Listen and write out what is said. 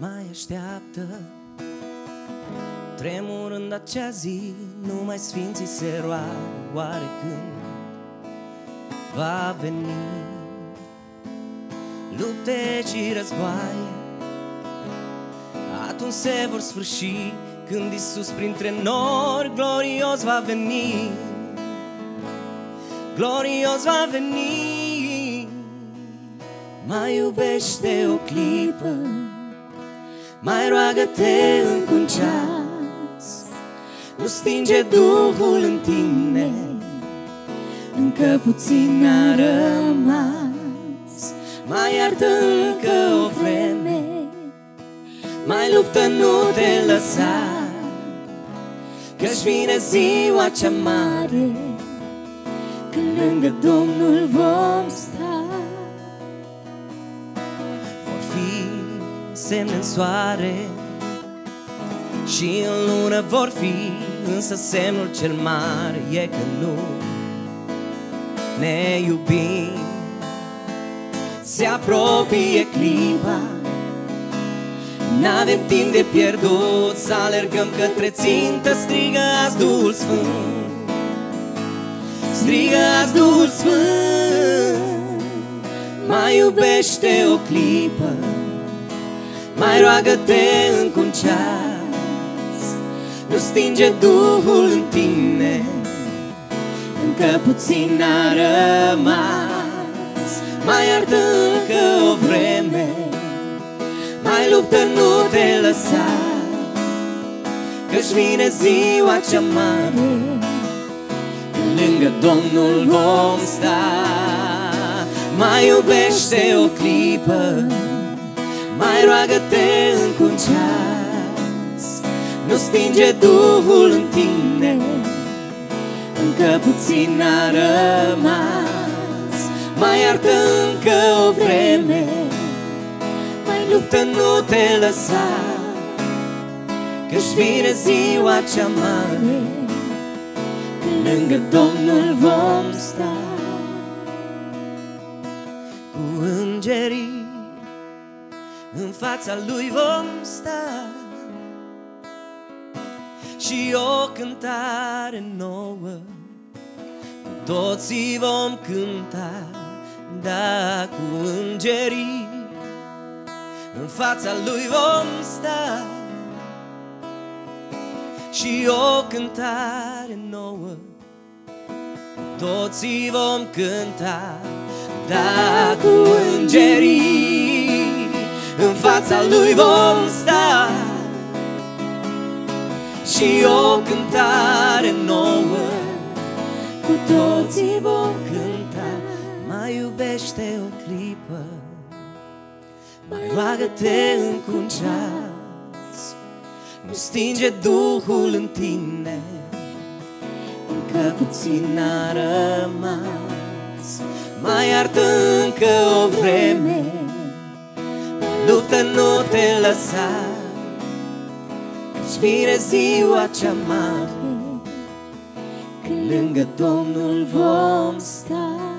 mai așteaptă. Tremurând acea zi, numai sfinții se roagă, oare când va veni? Lupte și războaie atunci se vor sfârși, când Iisus printre nori glorios va veni. Glorios va veni. Mai iubește o clipă, mai roagă-te încă un ceas, nu stinge Duhul în tine, încă puțin a rămas. Mai iartă încă o vreme, mai luptă, nu te lăsa, că-și vine ziua cea mare, când lângă Domnul vom sta. Vor fi semne în soare și în lună vor fi, însă semnul cel mare e că nu ne iubim. Se apropie clipa, n-avem timp de pierdut, să alergăm către țintă. Strigă azi Duhul Sfânt, strigă azi Duhul Sfânt. Mai iubește o clipă, mai roagă-te încă un ceas, nu stinge Duhul în tine, încă puțin a rămas. Mai iartă încă o vreme, mai luptă, nu te lăsa, că-și vine ziua cea mare, când lângă Domnul vom sta. Mai iubește o clipă, mai roagă-te încă un ceas, nu stinge Duhul în tine, încă puțin a rămas. Mai iartă încă o vreme, luptă, nu te lăsa, că-și vine ziua cea mare, când lângă Domnul vom sta. Cu îngerii în fața Lui vom sta și o cântare nouă cu toții vom cânta. Da, cu îngerii în fața Lui vom sta și o cântare nouă toții vom cânta. Da, cu îngerii în fața Lui vom sta și o cântare nouă cu toții vom cânta. Mai iubește o clipă, mai roagă-te încă un ceas, nu stinge Duhul în tine, încă puțin a rămas. Mai iartă încă o vreme, luptă, nu te lăsa, că-și vine ziua cea mare, când lângă Domnul vom sta.